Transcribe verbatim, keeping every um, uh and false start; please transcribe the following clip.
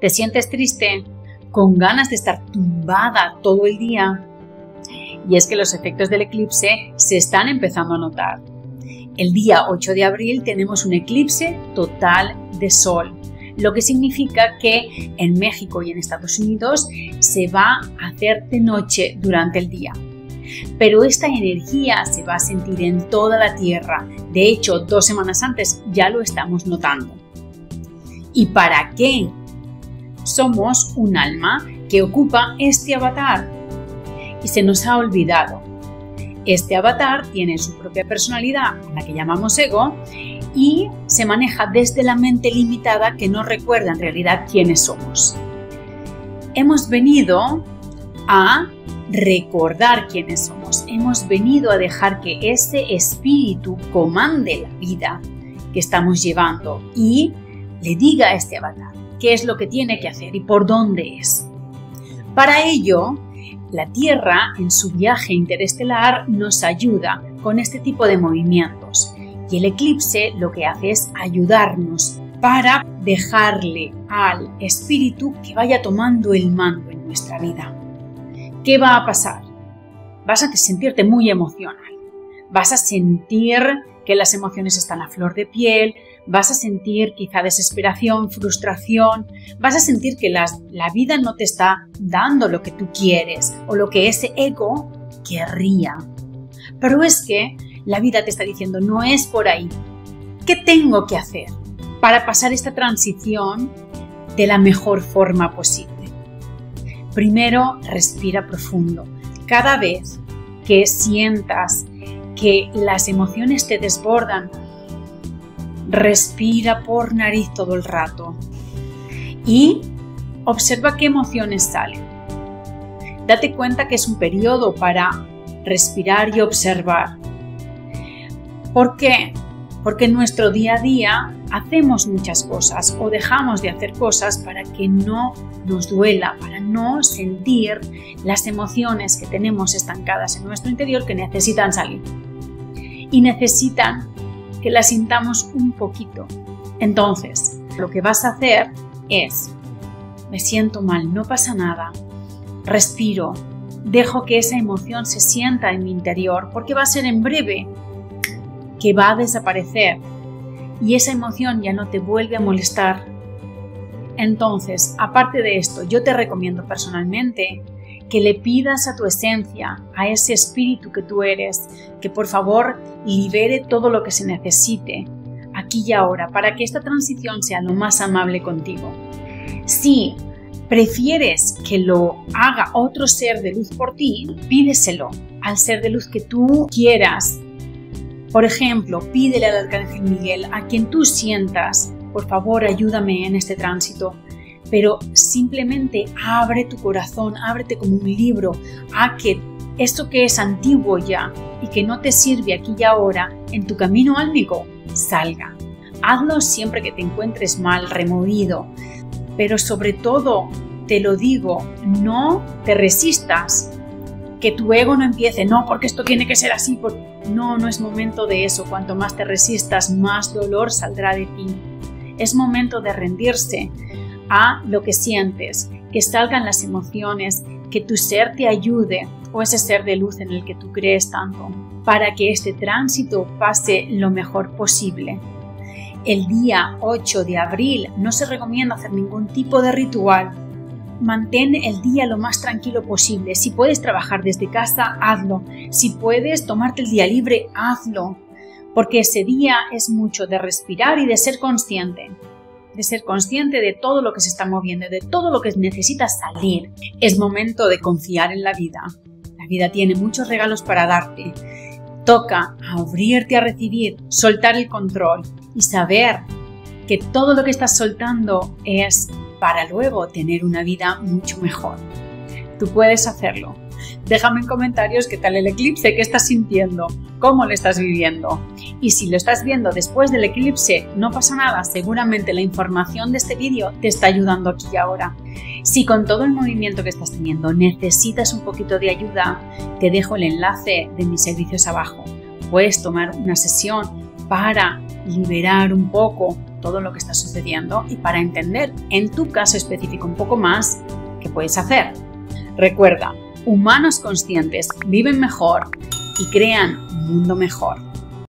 ¿Te sientes triste? ¿Con ganas de estar tumbada todo el día? Y es que los efectos del eclipse se están empezando a notar. El día ocho de abril tenemos un eclipse total de sol, lo que significa que en México y en Estados Unidos se va a hacer de noche durante el día. Pero esta energía se va a sentir en toda la Tierra. De hecho, dos semanas antes ya lo estamos notando. ¿Y para qué? Somos un alma que ocupa este avatar y se nos ha olvidado. Este avatar tiene su propia personalidad, la que llamamos ego, y se maneja desde la mente limitada que no recuerda en realidad quiénes somos. Hemos venido a recordar quiénes somos. Hemos venido a dejar que ese espíritu comande la vida que estamos llevando y le diga a este avatar qué es lo que tiene que hacer y por dónde es. Para ello, la Tierra, en su viaje interestelar, nos ayuda con este tipo de movimientos, y el eclipse lo que hace es ayudarnos para dejarle al espíritu que vaya tomando el mando en nuestra vida. ¿Qué va a pasar? Vas a sentirte muy emocional, vas a sentir que las emociones están a flor de piel, vas a sentir quizá desesperación, frustración, vas a sentir que las, la vida no te está dando lo que tú quieres o lo que ese ego querría. Pero es que la vida te está diciendo, no es por ahí. ¿Qué tengo que hacer para pasar esta transición de la mejor forma posible? Primero, respira profundo. Cada vez que sientas que las emociones te desbordan, respira por nariz todo el rato y observa qué emociones salen. Date cuenta que es un periodo para respirar y observar. ¿Por qué? Porque en nuestro día a día hacemos muchas cosas o dejamos de hacer cosas para que no nos duela, para no sentir las emociones que tenemos estancadas en nuestro interior que necesitan salir. Y necesitan que la sintamos un poquito. Entonces, lo que vas a hacer es, me siento mal, no pasa nada, respiro, dejo que esa emoción se sienta en mi interior, porque va a ser en breve que va a desaparecer y esa emoción ya no te vuelve a molestar. Entonces, aparte de esto, yo te recomiendo personalmente que le pidas a tu esencia, a ese espíritu que tú eres, que por favor libere todo lo que se necesite aquí y ahora para que esta transición sea lo más amable contigo. Si prefieres que lo haga otro ser de luz por ti, pídeselo al ser de luz que tú quieras. Por ejemplo, pídele al Arcángel Miguel, a quien tú sientas, por favor ayúdame en este tránsito. Pero simplemente abre tu corazón, ábrete como un libro a que esto que es antiguo ya y que no te sirve aquí y ahora en tu camino álmico salga. Hazlo siempre que te encuentres mal, removido, pero sobre todo, te lo digo, no te resistas, que tu ego no empiece, no, porque esto tiene que ser así, porque... no, no es momento de eso, cuanto más te resistas, más dolor saldrá de ti. Es momento de rendirse a lo que sientes, que salgan las emociones, que tu ser te ayude o ese ser de luz en el que tú crees tanto, para que este tránsito pase lo mejor posible. El día ocho de abril no se recomienda hacer ningún tipo de ritual. Mantén el día lo más tranquilo posible. Si puedes trabajar desde casa, hazlo. Si puedes tomarte el día libre, hazlo. Porque ese día es mucho de respirar y de ser consciente. de ser consciente de todo lo que se está moviendo, de todo lo que necesita salir. Es momento de confiar en la vida. La vida tiene muchos regalos para darte. Toca abrirte a recibir, soltar el control y saber que todo lo que estás soltando es para luego tener una vida mucho mejor. Tú puedes hacerlo. Déjame en comentarios qué tal el eclipse, qué estás sintiendo, cómo lo estás viviendo. Y si lo estás viendo después del eclipse, no pasa nada, seguramente la información de este vídeo te está ayudando aquí y ahora. Si con todo el movimiento que estás teniendo necesitas un poquito de ayuda, te dejo el enlace de mis servicios abajo. Puedes tomar una sesión para liberar un poco todo lo que está sucediendo y para entender en tu caso específico un poco más qué puedes hacer. Recuerda, humanos conscientes viven mejor y crean un mundo mejor.